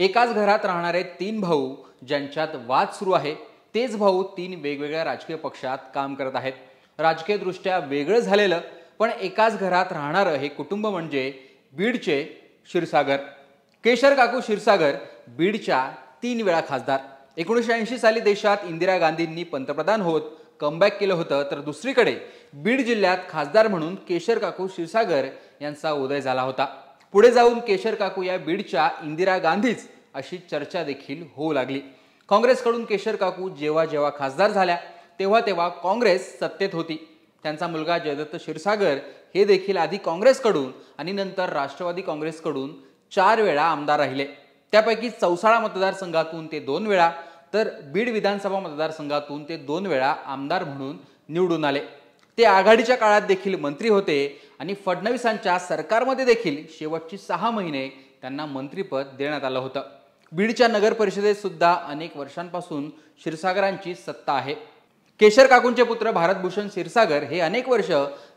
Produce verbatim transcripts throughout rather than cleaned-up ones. एकाच घरात राहणारे तीन भाऊ ज्यांच्यात वाद सुरू आहे तेच भाऊ तीन वेगवेगळ्या राजकीय पक्षात काम करत आहेत। राजकीय दृष्ट्या वेगळं झालेलं पण एकाच घरात राहणारं हे कुटुंब म्हणजे बीडचे क्षीरसागर। केशर काकू क्षीरसागर बीडच्या तीन वेळा खासदार। एकोणीसशे ऐंशी साली देशात इंदिरा गांधींनी पंतप्रधान होत कमबॅक केलं होतं, तर दुसरीकडे बीड जिल्ह्यात खासदार म्हणून केशर काकू क्षीरसागर यांचा उदय झाला होता। पुढे जाऊन केशर काकू या बीडच्या इंदिरा गांधीच अशी चर्चा देखील होऊ लागली। काँग्रेसकडून केशर काकू जेव्हा जेव्हा खासदार झाल्या तेव्हा तेव्हा काँग्रेस सत्तेत होती। त्यांचा मुलगा जयदत्त क्षीरसागर हे देखील आधी काँग्रेसकडून आणि नंतर राष्ट्रवादी काँग्रेसकडून चार वेळा आमदार राहिले। त्यापैकी चौसाळा मतदारसंघातून ते दोन वेळा तर बीड विधानसभा मतदारसंघातून ते दोन वेळा आमदार म्हणून निवडून आले। ते आघाडीच्या काळात देखील मंत्री होते आणि फडणवीसांच्या सरकारमध्ये देखील शेवटची सहा महिने त्यांना मंत्रीपद देण्यात आलं होतं। बीडच्या नगर परिषदेत सुद्धा अनेक वर्षांपासून क्षीरसागरांची सत्ता आहे। केशर काकूंचे पुत्र भारतभूषण क्षीरसागर हे अनेक वर्ष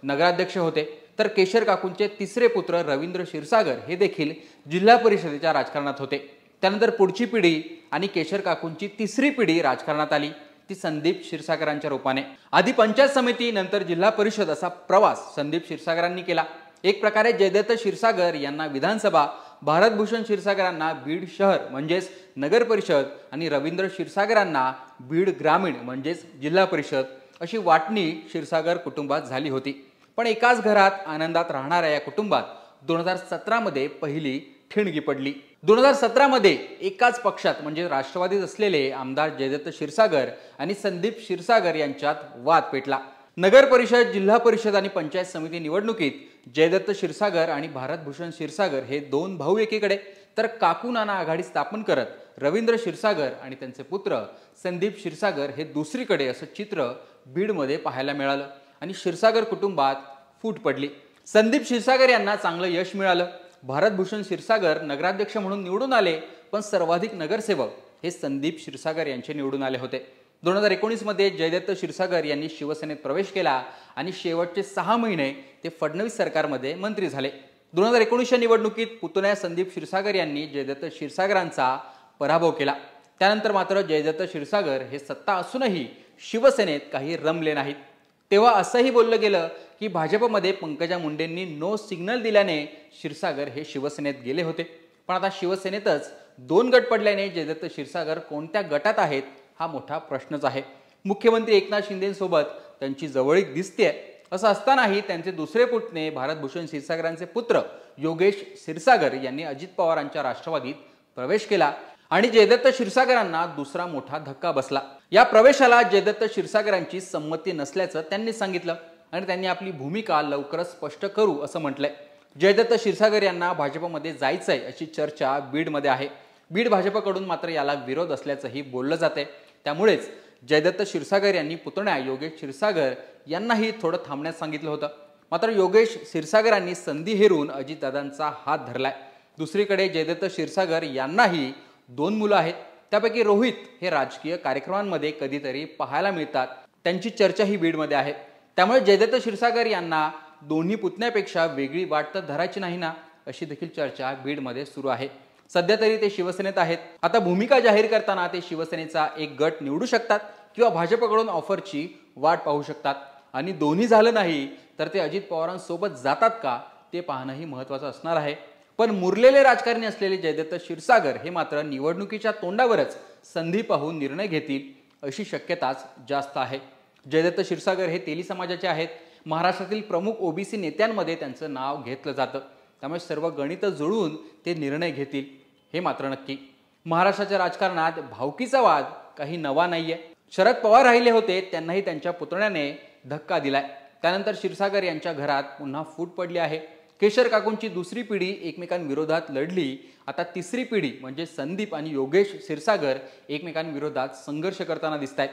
नगराध्यक्ष होते, तर केशर काकूंचे तिसरे पुत्र रवींद्र क्षीरसागर हे देखील जिल्हा परिषदेच्या राजकारणात होते। त्यानंतर पुढची पिढी आणि केशर काकूंची तिसरी पिढी राजकारणात आली, ती संदीप क्षीरसागरांच्या रूपाने। आधी पंचायत समिती नंतर जिल्हा परिषद असा प्रवास संदीप क्षीरसागरांनी केला। एक प्रकारे जयदत्त क्षीरसागर यांना विधानसभा, भारतभूषण क्षीरसागरांना बीड शहर म्हणजेच नगर परिषद आणि रवींद्र क्षीरसागरांना बीड ग्रामीण म्हणजेच जिल्हा परिषद अशी वाटणी क्षीरसागर कुटुंबात झाली होती। पण एकाच घरात आनंदात राहणाऱ्या या कुटुंबात दोन हजार सतरा मध्ये पहिली ठिणगी पडली। दोन हजार सतरा मध्ये एकाच पक्षात म्हणजे राष्ट्रवादीत असलेले आमदार जयदत्त क्षीरसागर आणि संदीप क्षीरसागर यांच्यात वाद पेटला। नगर परिषद, जिल्हा परिषद आणि पंचायत समिती निवडणुकीत जयदत्त क्षीरसागर आणि भारतभूषण क्षीरसागर हे दोन भाऊ एकीकडे, तर काकू नाना आघाडी स्थापन करत रवींद्र क्षीरसागर आणि त्यांचे पुत्र संदीप क्षीरसागर हे दुसरीकडे, असं चित्र बीडमध्ये पाहायला मिळालं आणि क्षीरसागर कुटुंबात फूट पडली। संदीप क्षीरसागर यांना चांगलं यश मिळालं। भारतभूषण क्षीरसागर नगराध्यक्ष म्हणून निवडून आले, पण सर्वाधिक नगरसेवक हे संदीप क्षीरसागर यांचे निवडून आले होते। दोन हजार एकोणीस मध्ये जयदत्त क्षीरसागर यांनी शिवसेनेत प्रवेश केला आणि शेवटचे सहा महिने ते फडणवीस सरकारमध्ये मंत्री झाले। दोन हजार एकोणीसच्या निवडणुकीत पुतण्या संदीप क्षीरसागर यांनी जयदत्त क्षीरसागरांचा पराभव केला। त्यानंतर मात्र जयदत्त क्षीरसागर हे सत्ता असूनही शिवसेनेत काही रमले नाहीत। तेव्हा असंही बोललं गेलं की भाजपमध्ये पंकजा मुंडेंनी नो सिग्नल दिल्याने क्षीरसागर हे शिवसेनेत गेले होते। पण आता शिवसेनेतच दोन गट पडल्याने जयदत्त क्षीरसागर कोणत्या गटात आहेत हा मोठा प्रश्नच आहे। मुख्यमंत्री एकनाथ शिंदेंसोबत त्यांची जवळीक दिसते, असं असतानाही त्यांचे दुसरे पुतणे भारतभूषण क्षीरसागरांचे पुत्र योगेश क्षीरसागर यांनी अजित पवारांच्या राष्ट्रवादीत प्रवेश केला आणि जयदत्त क्षीरसागरांना दुसरा मोठा धक्का बसला। या प्रवेशाला जयदत्त क्षीरसागरांची संमती नसल्याचं त्यांनी सांगितलं आणि त्यांनी आपली भूमिका लवकरच स्पष्ट करू असं म्हटलंय। जयदत्त क्षीरसागर यांना भाजपमध्ये जायचंय अशी चर्चा बीडमध्ये आहे। बीड भाजपकडून मात्र याला विरोध असल्याचंही बोललं जातंय। त्यामुळेच जयदत्त क्षीरसागर यांनी पुतण्या योगेश क्षीरसागर यांनाही थोडं थांबण्यास सांगितलं होतं, मात्र योगेश क्षीरसागरांनी संधी हेरून अजितदादांचा हात धरलाय। दुसरीकडे जयदत्त क्षीरसागर यांनाही दोन मुलं आहेत, त्यापैकी रोहित हे राजकीय कार्यक्रमांमध्ये कधीतरी पाहायला मिळतात, त्यांची चर्चा ही बीडमध्ये आहे। त्यामुळे जयदत्त क्षीरसागर यांना दोन्ही पुतण्यापेक्षा वेगळी वाट तर धरायची नाही ना, अशी देखील चर्चा बीडमध्ये सुरू आहे। सध्या तरी ते शिवसेनेत आहेत। आता भूमिका जाहीर करताना ते शिवसेनेचा एक गट निवडू शकतात किंवा भाजपकडून ऑफरची वाट पाहू शकतात आणि दोन्ही झालं नाही तर ते अजित पवारांसोबत जातात का ते पाहणंही महत्त्वाचं असणार आहे। पण मुरलेले राजकारणी असलेले जयदत्त क्षीरसागर हे मात्र निवडणुकीच्या तोंडावरच संधी पाहून निर्णय घेतील अशी शक्यताच जास्त आहे। जयदत्त क्षीरसागर हे तेली समाजाचे आहेत। महाराष्ट्रातील प्रमुख ओबीसी नेत्यांमध्ये त्यांचं नाव घेतलं जातं, त्यामुळे सर्व गणितं जुळून ते निर्णय घेतील हे मात्र नक्की। महाराष्ट्राच्या राजकारणात भावकीचा वाद काही नवा नाहीये। शरद पवार राहिले होते, त्यांनाही त्यांच्या पुतण्याने धक्का दिलाय। त्यानंतर क्षीरसागर यांच्या घरात पुन्हा फूट पडली आहे। केशर काकूंची दुसरी पिढी एकमेकांविरोधात लढली, आता तिसरी पिढी म्हणजे संदीप आणि योगेश क्षीरसागर एकमेकांविरोधात संघर्ष करताना दिसत आहेत।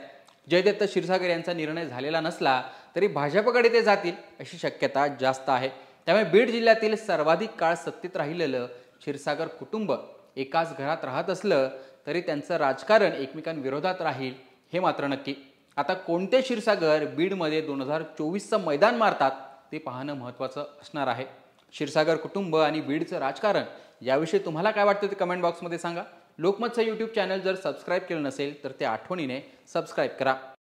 जयदत्त क्षीरसागर यांचा निर्णय झालेला नसला तरी भाजपकडे ते जातील अशी शक्यता जास्त आहे। त्यामुळे बीड जिल्ह्यातील सर्वाधिक काळ सत्तेत राहिलेलं क्षीरसागर कुटुंब एकाच घरात राहत असलं तरी त्यांचं राजकारण एकमेकांविरोधात राहील हे मात्र नक्की। आता कोणते क्षीरसागर बीडमध्ये दोन हजार चोवीसचं मैदान मारतात ते पाहणं महत्त्वाचं असणार आहे। क्षीरसागर कुटुंब आणि बीडचं राजकारण याविषयी तुम्हाला काय वाटतं ते कमेंट बॉक्समध्ये सांगा. लोकमतचं यूट्यूब चॅनल जर सबस्क्राईब केलं नसेल तर ते आठवणीने सबस्क्राईब करा.